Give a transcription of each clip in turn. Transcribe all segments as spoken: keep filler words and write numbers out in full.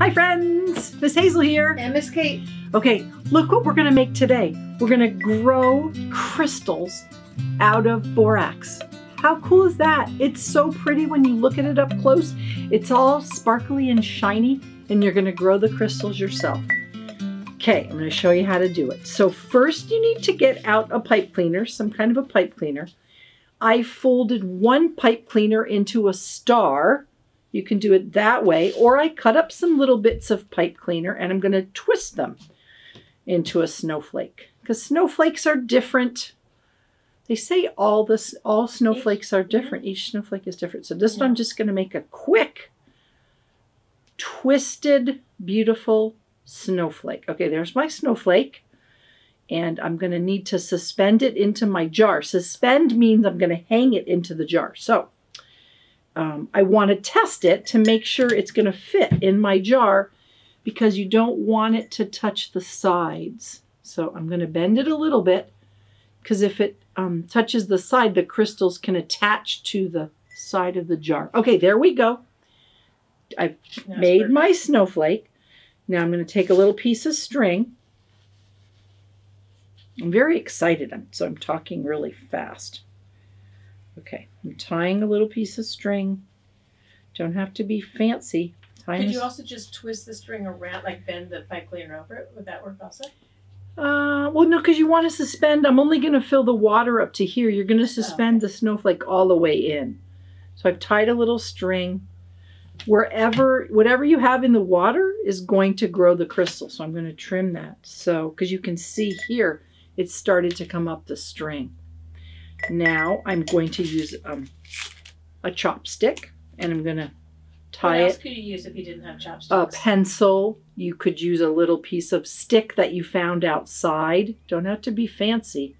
Hi friends, Miss Hazel here. And Miss Kate. Okay, look what we're gonna make today. We're gonna grow crystals out of borax. How cool is that? It's so pretty when you look at it up close. It's all sparkly and shiny, and you're gonna grow the crystals yourself. Okay, I'm gonna show you how to do it. So first you need to get out a pipe cleaner, some kind of a pipe cleaner. I folded one pipe cleaner into a star. You can do it that way, or I cut up some little bits of pipe cleaner and I'm gonna twist them into a snowflake, because snowflakes are different. They say all this, all snowflakes are different. Each snowflake is different. So this one I'm just gonna make a quick, twisted, beautiful snowflake. Okay, there's my snowflake. And I'm gonna need to suspend it into my jar. Suspend means I'm gonna hang it into the jar. So Um, I want to test it to make sure it's going to fit in my jar, because you don't want it to touch the sides. So I'm going to bend it a little bit, because if it um, touches the side, the crystals can attach to the side of the jar. Okay, there we go. I've That's made perfect. my snowflake. Now I'm going to take a little piece of string. I'm very excited, so I'm talking really fast. Okay, I'm tying a little piece of string. Don't have to be fancy. Tying Could you also just twist the string around, like bend the pipe cleaner over it? Would that work also? Uh, well, no, because you want to suspend. I'm only going to fill the water up to here. You're going to suspend oh. the snowflake all the way in. So I've tied a little string. Wherever, whatever you have in the water is going to grow the crystal. So I'm going to trim that. So, because you can see here, it started to come up the string. Now I'm going to use um, a chopstick, and I'm going to tie it. What else could you use if you didn't have chopsticks? A pencil. You could use a little piece of stick that you found outside. Don't have to be fancy.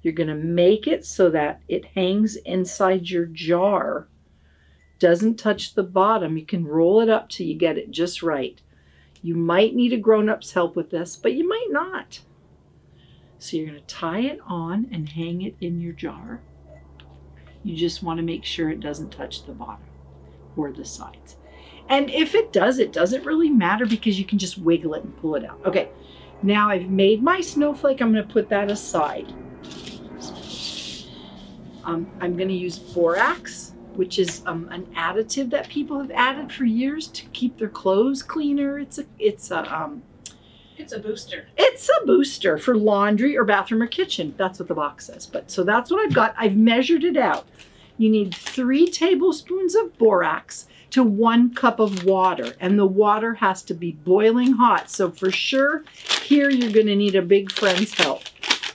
You're going to make it so that it hangs inside your jar. Doesn't touch the bottom. You can roll it up till you get it just right. You might need a grown-up's help with this, but you might not. So you're going to tie it on and hang it in your jar. You just want to make sure it doesn't touch the bottom or the sides. And if it does, it doesn't really matter, because you can just wiggle it and pull it out. Okay, now I've made my snowflake. I'm going to put that aside. Um, I'm going to use borax, which is um, an additive that people have added for years to keep their clothes cleaner. It's a, it's a, um, It's a booster. It's a booster for laundry or bathroom or kitchen. That's what the box says. But so that's what I've got. I've measured it out. You need three tablespoons of borax to one cup of water. And the water has to be boiling hot. So for sure, here you're going to need a big friend's help.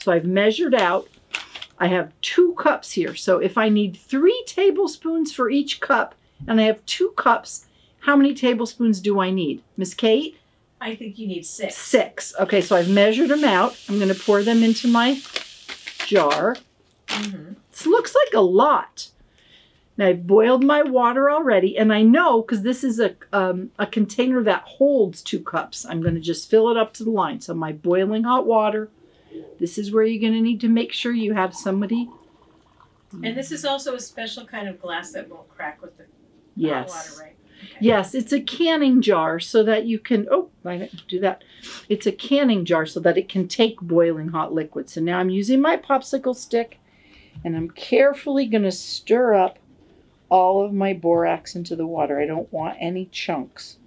So I've measured out. I have two cups here. So if I need three tablespoons for each cup, and I have two cups, how many tablespoons do I need? Miss Kate? I think you need six. Six. Okay, so I've measured them out. I'm going to pour them into my jar. Mm-hmm. This looks like a lot. Now, I've boiled my water already, and I know, because this is a, um, a container that holds two cups. I'm going to just fill it up to the line. So my boiling hot water, this is where you're going to need to make sure you have somebody. And this is also a special kind of glass that won't crack with the yes. hot water, right? Okay. Yes, it's a canning jar so that you can, oh, I didn't do that. It's a canning jar so that it can take boiling hot liquid. So now I'm using my popsicle stick, and I'm carefully going to stir up all of my borax into the water. I don't want any chunks.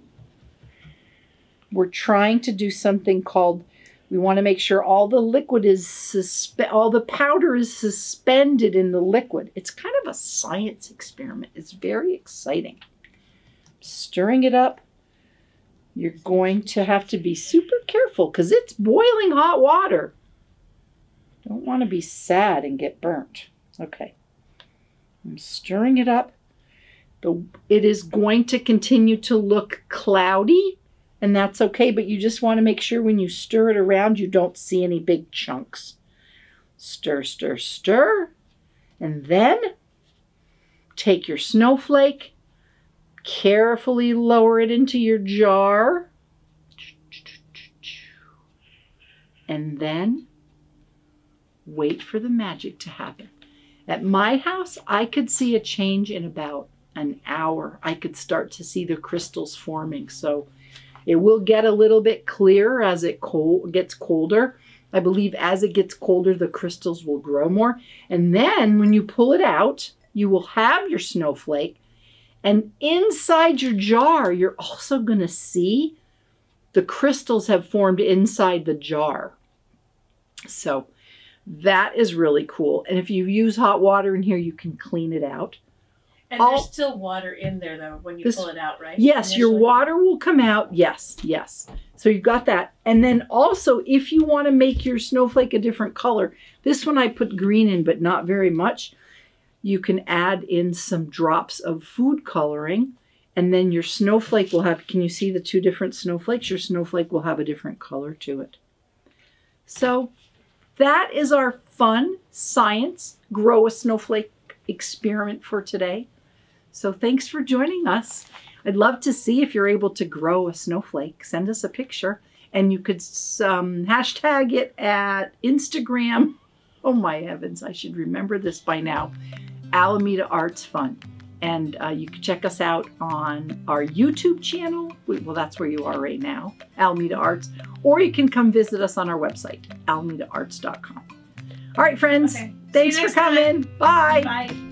We're trying to do something called, we want to make sure all the liquid is, suspe- all the powder is suspended in the liquid. It's kind of a science experiment. It's very exciting. Stirring it up. You're going to have to be super careful, because it's boiling hot water. Don't want to be sad and get burnt. Okay. I'm stirring it up. The, it is going to continue to look cloudy, and that's okay, but you just want to make sure when you stir it around, you don't see any big chunks. Stir, stir, stir. And then take your snowflake. Carefully lower it into your jar, and then wait for the magic to happen. At my house, I could see a change in about an hour, I could start to see the crystals forming. So it will get a little bit clearer as it cold, gets colder. I believe as it gets colder, the crystals will grow more. And then when you pull it out, you will have your snowflake. And inside your jar, you're also going to see the crystals have formed inside the jar. So that is really cool. And if you use hot water in here, you can clean it out. And All, there's still water in there, though, when you this, pull it out, right? Yes, initially. Your water will come out. Yes, yes. So you've got that. And then also, if you want to make your snowflake a different color, this one I put green in, but not very much. You can add in some drops of food coloring, and then your snowflake will have, can you see the two different snowflakes? Your snowflake will have a different color to it. So that is our fun science grow a snowflake experiment for today. So thanks for joining us. I'd love to see if you're able to grow a snowflake. Send us a picture, and you could um, hashtag it at Instagram. Oh my heavens, I should remember this by now. Alameda Arts Fun. And uh, you can check us out on our YouTube channel. Well, that's where you are right now, Alameda Arts. Or you can come visit us on our website, alameda arts dot com. All right, friends. Okay. Thanks for coming. Bye. Bye.